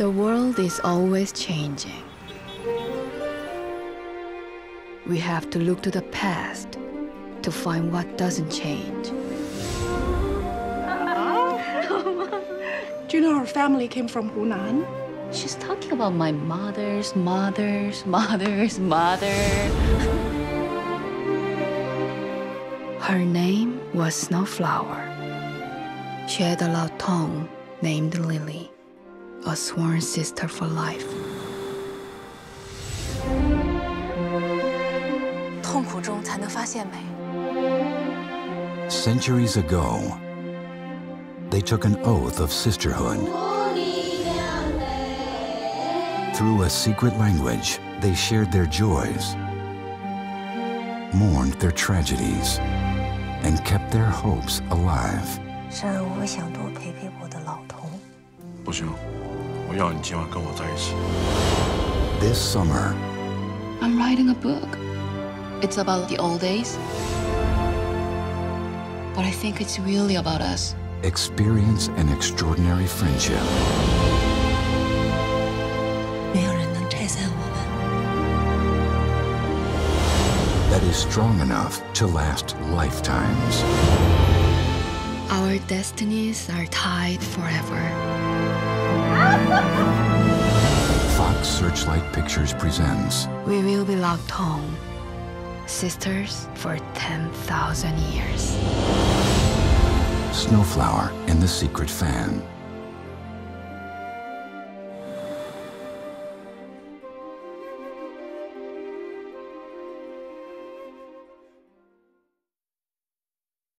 The world is always changing. We have to look to the past to find what doesn't change. Do you know her family came from Hunan? She's talking about my mother's mother's mother's mother. Her name was Snow Flower. She had a laotong named Lily, a sworn sister for life. Centuries ago, they took an oath of sisterhood. Through a secret language, they shared their joys, mourned their tragedies, and kept their hopes alive. This summer, I'm writing a book. It's about the old days, but I think it's really about us. Experience an extraordinary friendship. That is strong enough to last lifetimes. Our destinies are tied forever. Fox Searchlight Pictures presents. We will be laotong, sisters for 10,000 years. Snow Flower and the Secret Fan.